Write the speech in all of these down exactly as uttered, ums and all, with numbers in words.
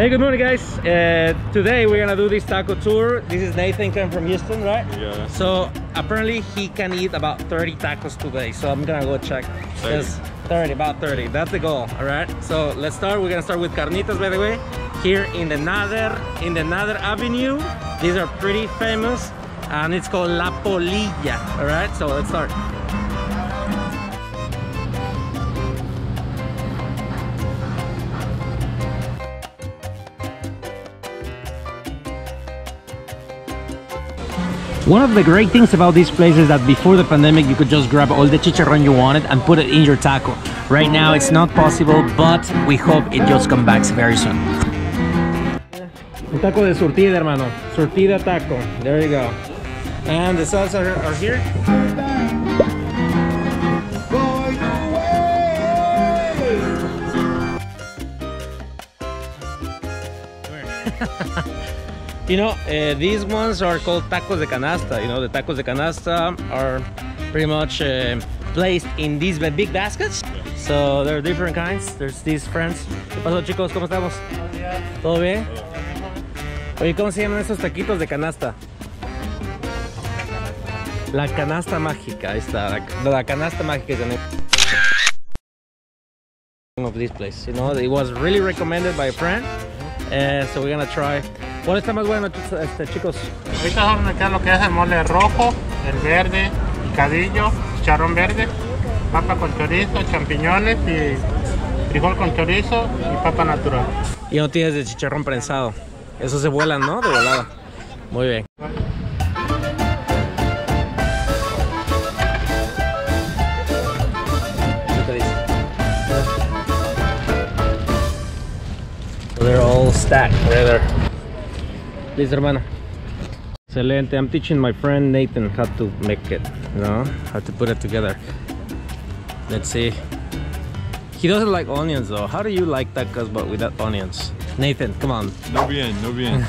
Hey, good morning, guys. Uh, today we're gonna do this taco tour. This is Nathan, came from Houston, right? Yeah. So apparently he can eat about thirty tacos today. So I'm gonna go check. thirty, about thirty. That's the goal. All right. So let's start. We're gonna start with carnitas, by the way. Here in the Nader, in the Nader Avenue. These are pretty famous, and it's called La Polilla. All right. So let's start. One of the great things about this place is that before the pandemic, you could just grab all the chicharrón you wanted and put it in your taco. Right now, it's not possible, but we hope it just comes back very soon. Un taco de surtida, hermano. Surtida taco. There you go. And the salsas are, are here. You know, uh, these ones are called tacos de canasta. You know, the tacos de canasta are pretty much uh, placed in these big baskets. So there are different kinds. There's these friends. ¿Qué pasó, chicos? ¿Cómo estamos? Buenos días. ¿Todo bien? Oye, ¿cómo se llaman esos taquitos de canasta? La canasta mágica. Ahí está. La canasta mágica is the name of this place. You know, it was really recommended by a friend. Uh, so we're gonna try. ¿Cuál está más bueno, este, chicos? Ahorita vamos a meter lo que es el mole rojo, el verde, picadillo, chicharrón verde, papa con chorizo, champiñones y frijol con chorizo y papa natural. Y no tienes de chicharrón prensado. Eso se vuelan, ¿no? De volada. Muy bien. They're all stacked right there. Please, hermana. Excelente. I'm teaching my friend Nathan how to make it, you know, how to put it together. Let's see. He doesn't like onions, though. How do you like tacos but without onions? Nathan, come on. No bien, no bien.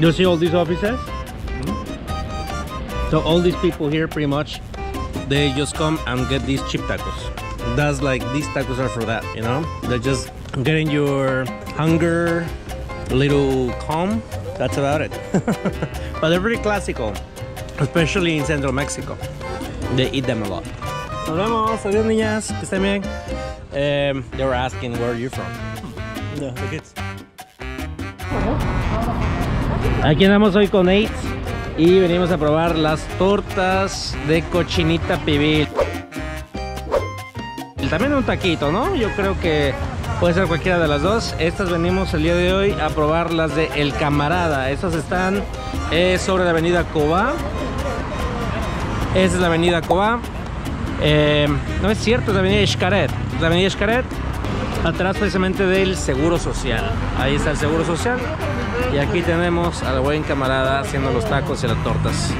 You see all these offices? Mm-hmm. So all these people here, pretty much, they just come and get these cheap tacos. That's like, these tacos are for that, you know? They're just getting your hunger a little calm. That's about it. But they're pretty classical, especially in central Mexico. They eat them a lot. Nos vemos. Adiós, niñas. Que estén bien. Um, they were asking where you're from. Yeah, the kids. Aquí andamos hoy con Nate y venimos a probar las tortas de cochinita pibil. También un taquito, ¿no? Yo creo que puede ser cualquiera de las dos. Estas venimos el día de hoy a probar las de El Camarada. Estas están eh, sobre la avenida Cobá. Esta es la avenida Cobá. Eh, no es cierto, es la avenida Xcaret. La avenida Xcaret, atrás precisamente del Seguro Social. Ahí está el Seguro Social. Y aquí tenemos al buen camarada haciendo los tacos y las tortas.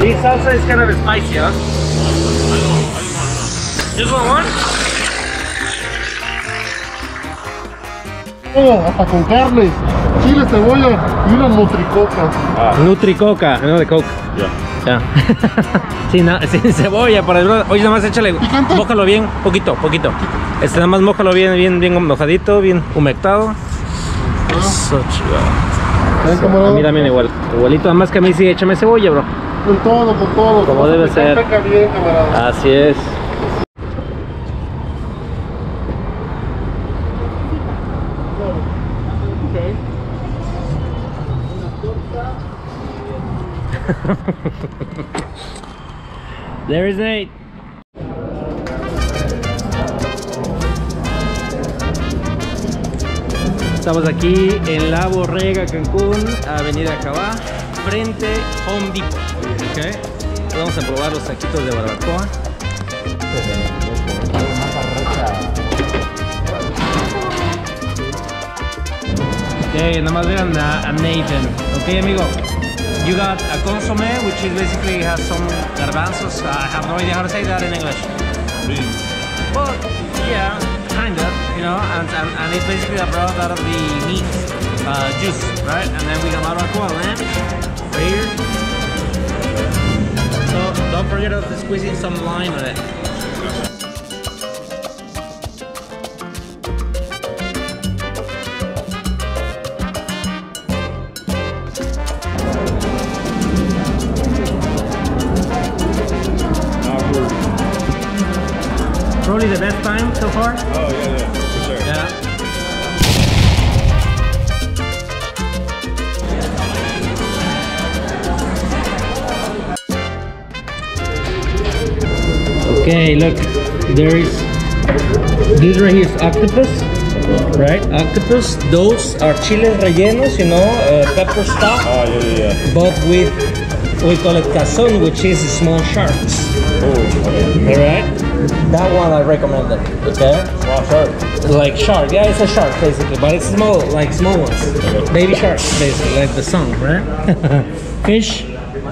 This salsa is kind of spicy, huh? Just want one? Hasta con carne, chile, cebolla y una nutricoca. Ah. Nutricoca, no de coca. Ya. Yeah. Yeah. Sin, sin cebolla, para el brother. Oye, nada más échale, mójalo bien, poquito, poquito. Este, nada más mójalo bien, bien, bien mojadito, bien humectado. Ah. Eso, chido. A mí también igual, igualito, nada más que a mí sí, échame cebolla, bro. Con todo, con todo. Como debe ser. Bien, así es. There is Nate. Estamos aquí en La Borrega, Cancún, avenida Cobá, frente Home Depot. Okay. Vamos a probar los taquitos de barbacoa. Ok, nada más vean a, a Nathan. Ok, amigo. You got a consomme, which is basically has some garbanzos. I have no idea how to say that in English. Beans. Well, yeah, kind of, you know, and, and, and it's basically a broth out of the meat uh, juice, right? And then we got barbacoa lamb right here. So don't forget to squeeze in some lime on it. Probably the best time so far? Oh yeah, yeah, for sure. Yeah. Okay, look, there is, this right here is octopus, right? Octopus, those are chiles rellenos, you know, uh, pepper stuff. Oh, yeah, yeah, yeah. But with, we call it cazón, which is small sharks. Oh, okay. Alright? That one I recommend it, okay? Small shark. Like shark, yeah, it's a shark basically, but it's small, like small ones. Okay. Baby sharks, basically, like the song, right? Fish.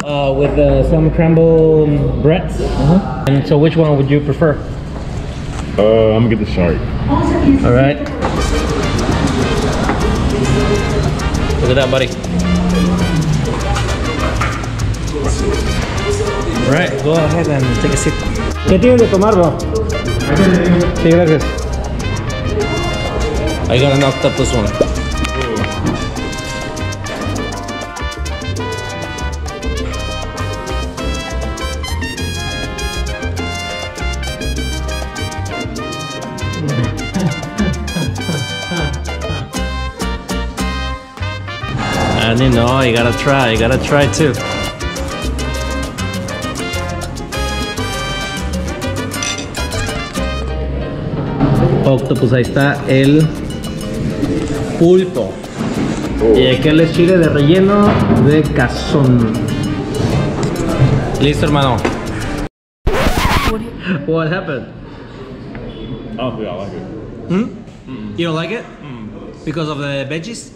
Uh, with uh, some crumble bread. Uh-huh. And so, which one would you prefer? Uh, I'm gonna get the shark. All right. Look at that, buddy. All right, go ahead and take a sip. ¿Qué tienen de tomar, bro? Sí, gracias. I got an octopus one. And you know, you gotta try, you gotta try too. Octopus, ahí está el pulpo. Oh. Y aquel es chile de relleno de cazón. Listo, hermano. What happened? Oh, yeah, I like it. Hmm? Mm-mm. You don't like it? Mm. Because of the veggies?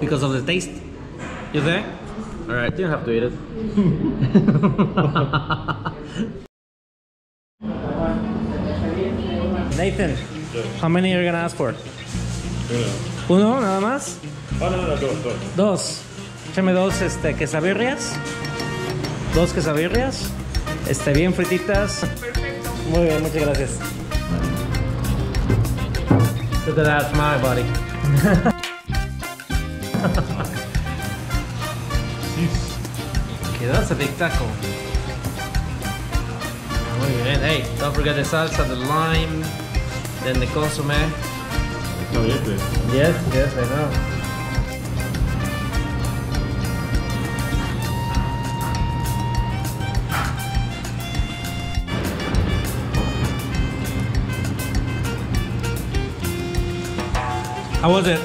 Because of the taste? You there? Alright, you don't have to eat it. Nathan, how many are you gonna ask for? Uno. Uno, nada más? Oh, no, no, no, dos, dos. Dos. Échame dos este, quesabirrias. Dos quesabirrias. Este, bien frititas. Perfecto. Muy bien, muchas gracias. Look at that, my buddy. Okay, that's a big taco. Muy bien. Hey, don't forget the salsa, the lime, then the consomme. No, yes, yes, yes, I know. How was it?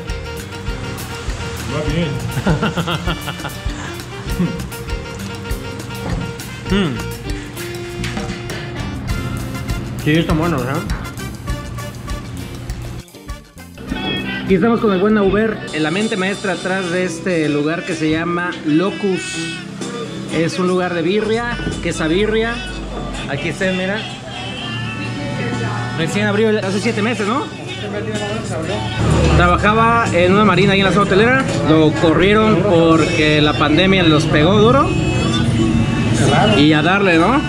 hmm. Sí, están buenos, ¿eh? Aquí estamos con el buen Uber, la mente maestra atrás de este lugar que se llama Locus. Es un lugar de birria, quesabirria. Aquí estén, mira. Recién abrió hace siete meses, ¿no? Trabajaba en una marina ahí en la zona hotelera. Lo corrieron porque la pandemia los pegó duro. Y a darle, ¿no?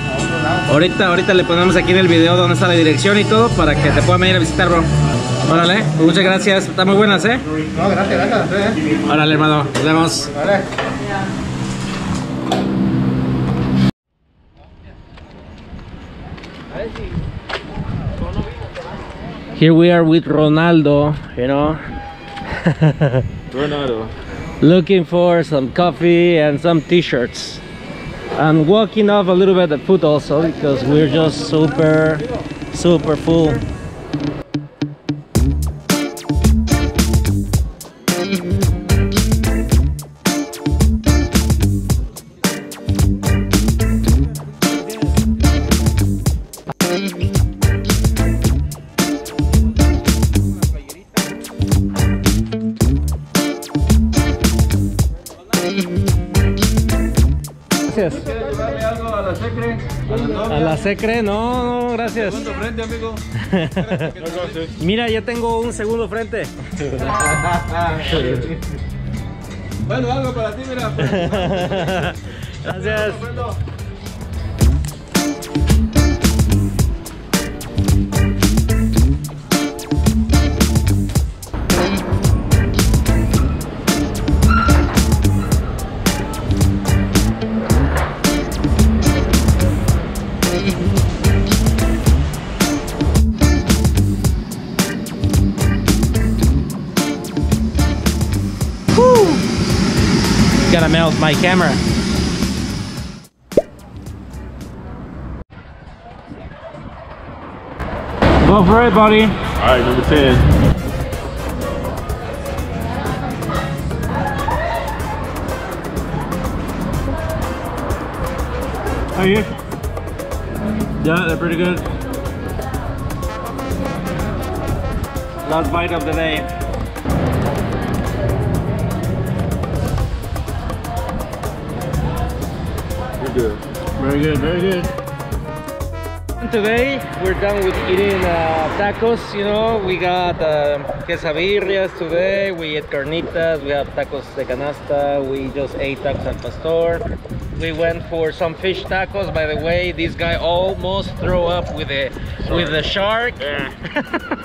Ahorita, ahorita le ponemos aquí en el video donde está la dirección y todo para que te puedan venir a visitar, bro. Órale, pues muchas gracias. Están muy buenas, ¿eh? No, gracias, gracias a ustedes, ¿eh? Órale, hermano. Nos vemos. Vale. Here we are with Ronaldo, you know. Ronaldo. Looking for some coffee and some t-shirts. I'm walking off a little bit of food also because we're just super, super full. A la secre, no, no, gracias. Segundo frente, amigo. Mira, ya tengo un segundo frente. Bueno, algo para ti, mira. Gracias. gonna melt my camera. Go for it, buddy. All right, number ten. How are you? Yeah, they're pretty good. Last bite of the day. You're good. Very good, very good. And today we're done with eating uh, tacos, you know. We got uh, quesabirrias today, we ate carnitas, we have tacos de canasta, we just ate tacos al pastor. We went for some fish tacos. By the way, this guy almost threw up with a shark. with a shark. Yeah.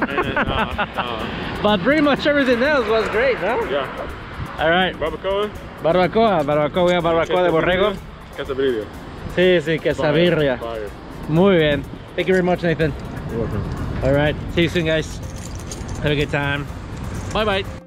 And, uh, uh, but pretty much everything else was great, huh? Yeah. All right. Barbacoa. Barbacoa. Barbacoa. Barbacoa de borrego. Quesabirria. Sí, sí, quesabirria. Muy bien. Thank you very much, Nathan. You're welcome. All right. See you soon, guys. Have a good time. Bye, bye.